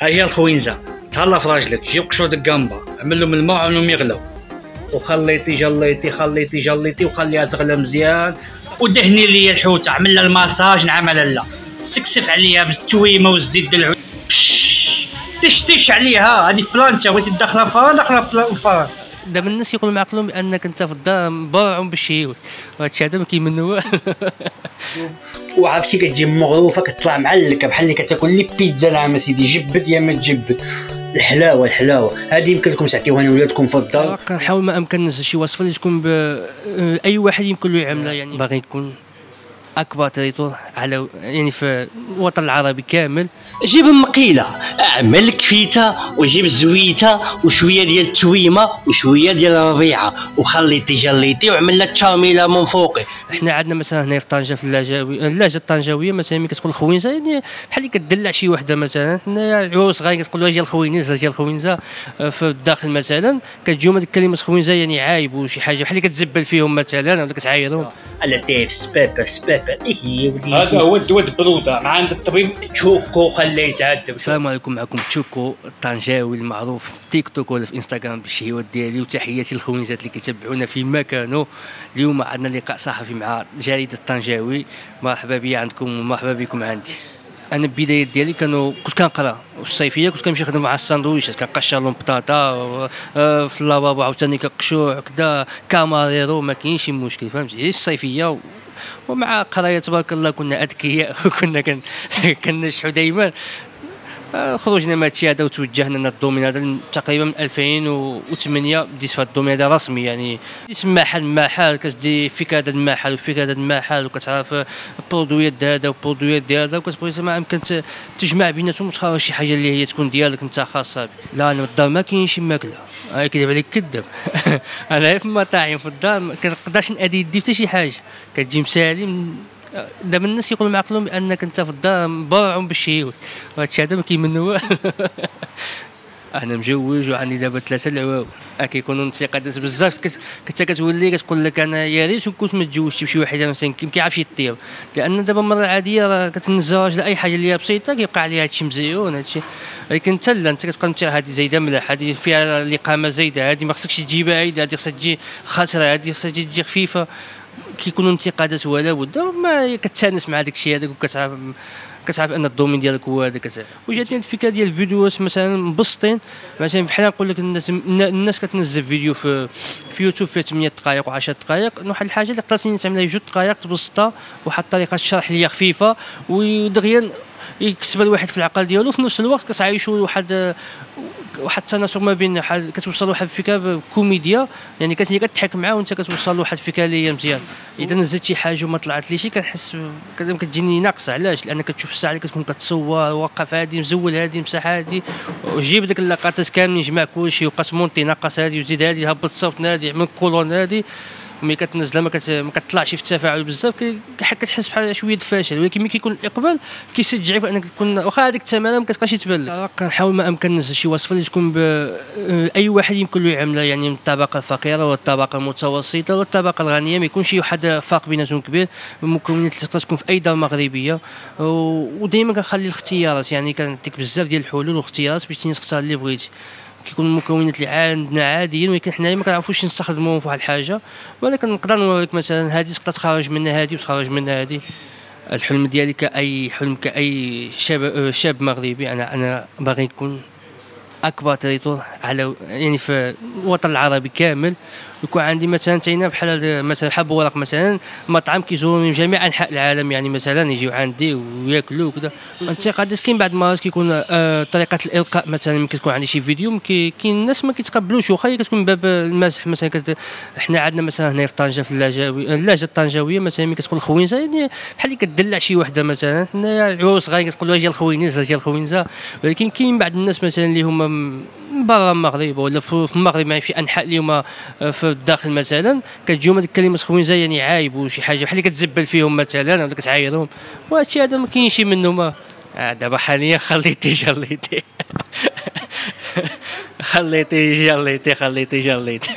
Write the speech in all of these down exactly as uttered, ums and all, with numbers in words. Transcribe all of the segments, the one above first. ها هي الخوينزه، تهلا في راجلك، جيب قشور الكامبا، عملهم الماء وعملهم يغلو، وخليطي جليطي خليطي جليطي وخليها تغلى مزيان، ودهني لي الحوته، عمل لها الماساج نعم على لا، سكسف عليها بالتويمه والزيت ديال العود، تش تش عليها، هذه فلانتا بغيتي داخله فران داخله فران. دابا الناس يقولوا مع عقلهم بانك انت في الدار مبرعهم بالشهيوت، وهادشي هذا ما كيمنوه. وعرفتي كتجي مغروفه كتطلع معلكه بحال اللي كتاكل لي بيتزا، نعم اسيدي جبد يا ما تجبد. الحلاوه الحلاوه هذه يمكن لكم تعطيوها لولادكم في الدار. كنحاول ما امكن ننزل شي وصفه اللي تكون اي واحد يمكن له يعملها، يعني باغي يكون اكبر تريتور على يعني في الوطن العربي كامل. جيب مقيله، اعمل كفيته وجيب زويته وشويه ديال التويمه وشويه ديال الربيعه وخليطي جليطي وعمل لها تشاميله من فوقي. حنا عندنا مثلا هنا في طنجه في اللاجاوي اللاجه الطنجاويه مثلا ملي كتكون الخوينزه يعني بحال اللي كدلع شي وحده مثلا حنا العروس غادي كتقول لها جا الخوينزه جا الخوينزه في الداخل مثلا كتجيهم هذيك كلمه خوينزه يعني عايب وشي حاجه بحال اللي كتزبل فيهم مثلا ولا كتعايرهم. على ديف سبيبه سبيبه هذا هو الدواء البروده مع عند الطبيب تشوكو خليه يتعذب. السلام عليكم، معكم تشوكو الطنجاوي المعروف في تيك توك ولا في انستغرام بالشهيوات ديالي، وتحياتي للخوينزات اللي كيتبعونا فيما كانوا. اليوم عندنا لقاء صحفي مع جريده الطنجاوي، مرحبا بيا عندكم ومرحبا بكم عندي. انا البدايه ديالي كانوا كنت كنقرا في الصيفيه، كنت كنمشي نخدم مع الساندويشات كنقشر لهم بطاطا في اللابابو عاوتاني كقشوع كذا كاماريرو، ما كاينش شي مشكل فهمتي. في الصيفيه ومع قرايه تبارك الله كنا اذكياء وكنا كنشحوا دائما، خرجنا من هادشي هذا وتوجهنا للدومين هذا تقريبا من ألفين وثمانية بديت في هاد الدومين هذا رسمي، يعني بديت محل محل كتدي فيك هذا المحل وفيك هذا المحل وكتعرف البرودويات هذا والبرودويات ديال هذا وكتبغي ما يمكن تجمع بيناتهم وتخرج شي حاجه اللي هي تكون ديالك انت خاصه بك. لا انا في الدار ما كاينش ماكله، كيدير عليك كذب. انا غير في المطاعم في الدار ما كنقدرش نادي يدي حتى شي حاجه، كتجي مسالم. دابا الناس كيقولوا مع عقلهم بانك انت في الدار مبرعهم بالشهيوت، وهادشي هذا ما كيمنوه. انا مجوج وعندي دابا ثلاثه العواون، كيكونوا انتقادات بزاف، حتى كتولي كتقول لك انا يا ريت كنت ما تزوجتش بشي وحده مثلا ما كيعرفش يطيب، لان دابا المره العاديه راه كتنزل راجل اي حاجه اللي هي بسيطه كيبقى عليها هادشي مزيون هادشي، ولكن انت لا، انت كتبقى هذه زايده ملح، هذه فيها الاقامه زايده، هذه ما خصكش تجيبها عايده، هذه خصها تجي خاسره، هذه خصها تجي خفيفه. كيكونوا انتقادات ولا بد ما كتسانس مع داك الشيء هذاك وكتعرف كتعرف ان الدومين ديالك هو هذاك. وجاتني الفكره ديال الفيديوهات مثلا مبسطين، مثلا بحال نقول لك الناس الناس كتنزل فيديو في في يوتيوب فيه ثمانية دقائق و10 دقائق، واحد الحاجه اللي قدرتي تعملها في جوج دقائق تبسطها، واحد الطريقه الشرح اللي هي خفيفه ودغيا يكسب الواحد في العقل ديالو، وفي نفس الوقت كتعايشوا واحد واحد التناسق ما بين كتوصل لواحد الفكره بكوميديا، يعني كتجي كتضحك معاه وانت كتوصل لواحد الفكره اللي هي مزيان. اذا نزلت شي حاجه وما طلعت لي شي كنحس كتجيني ناقصه، علاش؟ لان كتشوف الساعه اللي كتكون كتصور واقف هادي مزول هادي مسح هادي، وجيب ديك اللقطات كاملين جمع كلشي وبقات مونطي ناقص هادي وزيد هادي هبط صوت نادي من كولون هادي، ملي كتنزلها ما كتطلعش في التفاعل بزاف كتحس بحال شويه الفشل، ولكن ملي كيكون الاقبال كيشجعك انك تكون واخا هذيك التماره ما كتبقاش يتبان لك. كنحاول ما امكن ننزل شي وصفه اللي تكون اي واحد يمكن له يعملها، يعني من الطبقه الفقيره والطبقه المتوسطه والطبقه الغنيه، ما يكونش شي واحد فاق بيناتهم كبير. المكونات اللي تقدر تكون في اي دار مغربيه، ودائما كنخلي الاختيارات، يعني كنعطيك بزاف ديال الحلول والاختيارات باش تختار اللي بغيتي. كيكون المكونات اللي عندنا عاديين، ولكن حنايا ما كنعرفوش نستخدموهم في واحد الحاجه، ولكن نقدر نوريك مثلا هذه تقدر تخرج منها هذه وتخرج منها هذه. الحلم ديالي كاي حلم كاي شاب شاب مغربي، انا انا باغي نكون اكبر تريتور على يعني في الوطن العربي كامل، ويكون عندي مثلا تينا بحال مثلا حب ورق مثلا مطعم كيزوروا من جميع انحاء العالم، يعني مثلا يجيو عندي وياكلوا وكذا. الانتقادات كاين بعض المرات كيكون آه طريقه الالقاء مثلا ملي كتكون عندي شي فيديو كاين الناس ما كيتقبلوش، واخا هي كتكون من باب المزح مثلا كت... حنا عندنا مثلا هنا في طنجه في اللاجاوي اللاجه الطنجاويه مثلا ملي كتكون الخوينزه يعني بحال اللي كدلع شي وحده مثلا حنا العروس غادي كتقول لها جا الخوينزه جا الخوينزه، ولكن كاين بعض الناس مثلا اللي هما من برا المغرب ولا في المغرب يعني في انحاء اللي هما في الداخل مثلا كتجيهم هذيك كلمه خوينزه يعني عايب وشي حاجه بحال اللي كتزبل فيهم مثلا ولا كتعايرهم، وهادشي هذا ما كاينش منه. ما دابا حاليا خليتي جليتي. خليتي جليتي خليتي جليتي.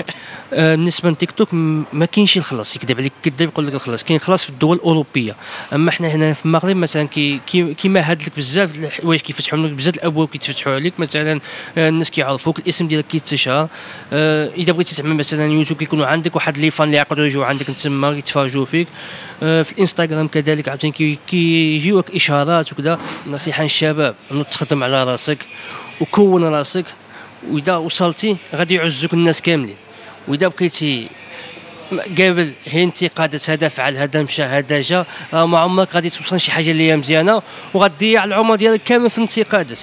بالنسبه لتيك توك ما كاينش الخلاص، يكذب عليك كذاب يقول لك الخلاص، كاين خلاص في الدول الاوروبيه، اما حنا هنا في المغرب مثلا كي كيما هاد لك بزاف الحوايج كيفتحوا لك بزاف الابواب كيتفتحوا عليك، مثلا الناس كيعرفوك، الاسم ديالك كيتشهر، أه اذا بغيتي تعمل مثلا يوتيوب كيكونوا عندك واحد لي فان اللي يقدروا يجوا عندك تما يتفرجوا فيك، أه في الانستغرام كذلك عاوتاني كيجيوك اشارات وكذا. نصيحه للشباب انه تخدم على راسك وكون راسك، وإذا وصلتي غادي يعزوك الناس كاملين، وإذا بقيتي قابل هي انتقادات هذا فعل هذا مشى هذا جا، راه ما عمرك غادي توصل شي حاجه اللي هي مزيانه، وغتضيع العمر ديالك كامل في الانتقادات.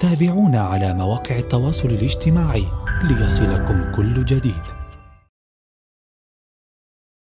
تابعونا على مواقع التواصل الاجتماعي ليصلكم كل جديد.